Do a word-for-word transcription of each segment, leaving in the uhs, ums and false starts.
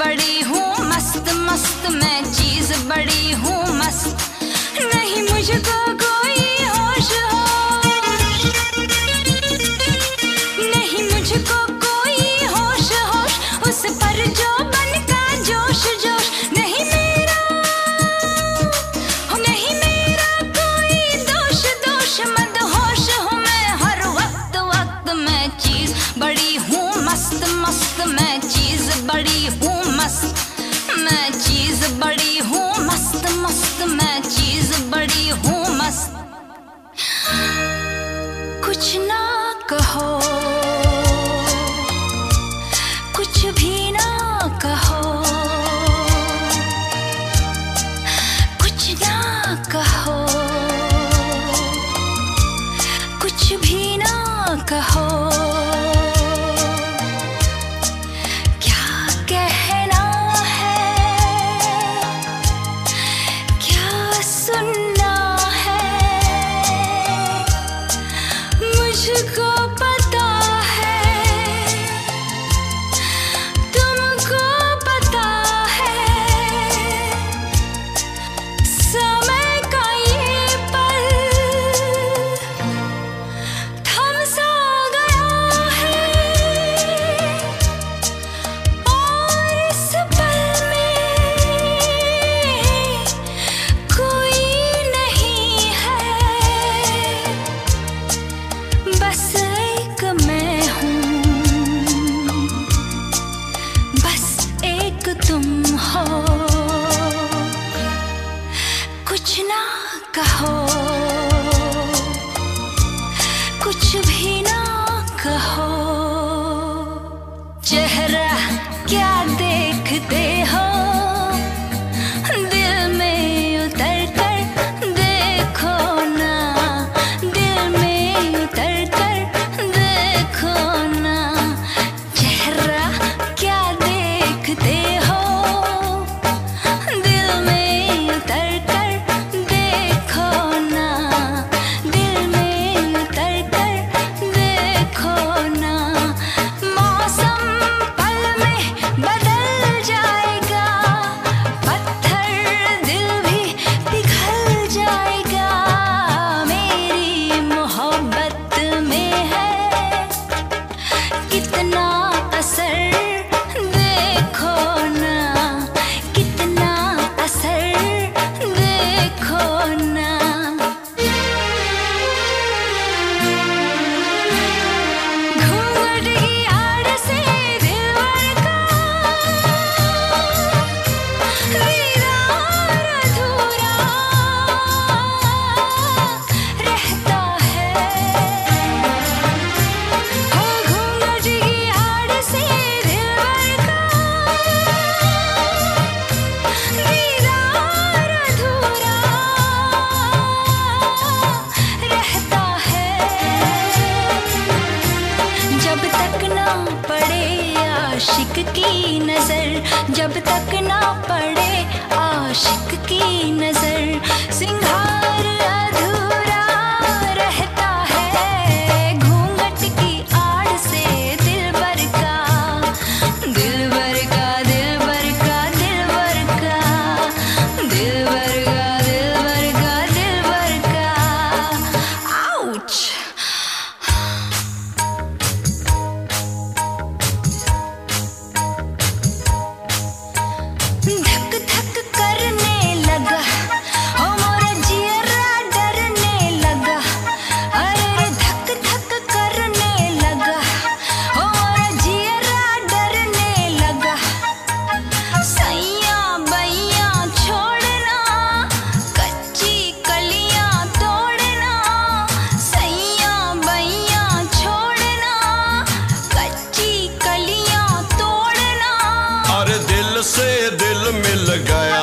बड़ी हूँ मस्त मस्त, मैं चीज बड़ी हूँ मस्त, नहीं मुझको कोई होश हो, नहीं मुझको कोई होश होश, उस पर जो बन का जोश जोश, नहीं मेरा नहीं मेरा कोई दोष दोष, मद होश हूँ मैं हर वक्त वक्त, मैं चीज बड़ी हूँ मस्त मस्त, मैं चीज बड़ी हूँ मस्त, मैं चीज बड़ी हूँ मस्त मस्त, मैं चीज बड़ी हूँ मस्त। कुछ ना कहो, कुछ भी ना कहो, कुछ ना कहो, कुछ भी ना कहो, मुझको पता है तुमको पता है, समय का ये पल थम सा गया है, और इस पल में कोई नहीं है, बस एक मैं हूँ, बस एक तुम हो। कुछ ना कहो, कुछ भी ना कहो, चेहरा क्या देखते हो, दिल में उतर कर देखो ना, दिल में उतर कर देखो ना, चेहरा क्या देखते हो, दिल में उतर कर देखो ना, दिल में उतर कर देखो ना, मौसम पल में बदल जाएगा, पत्थर दिल भी पिघल जाएगा, मेरी मोहब्बत में है कितना असर देखो ना, कितना असर देखो ना, घूंघट की आड़ से दिलवर का दीदार अधूरा रहता है, हो घूंघट की आड़ से दिलवर का दीदार अधूरा रहता है, जब तक ना पड़े आशिक की नजर, जब तक ना पड़े आशिक की नजर, सिंगार अधूरा रहता है, घूंघट की आड़ से दिलबर का दिलबर का दिलबर का दिलबर का दिलबर का दिलबर का दिलबर का। आउच। धक धक करने लगा, ओ मोरा जियरा डरने लगा, अरे धक धक करने लगा, ओ मोरा जियरा डरने लगा, सैया बैया छोड़ना, कच्ची कलियां तोड़ना, सैया बैया छोड़ना, कच्ची कलियां तोड़ना, अरे दिल से दिल मिल गया,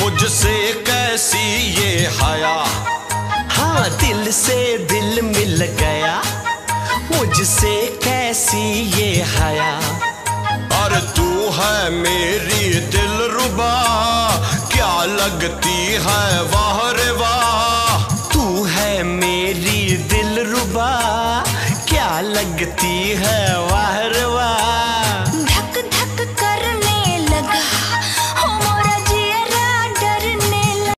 मुझसे कैसी ये हाया, हाँ दिल से दिल मिल गया, मुझसे कैसी ये हाया, अरे तू है मेरी दिलरुबा, क्या लगती है वाह रे वाह, तू है मेरी दिलरुबा, क्या लगती है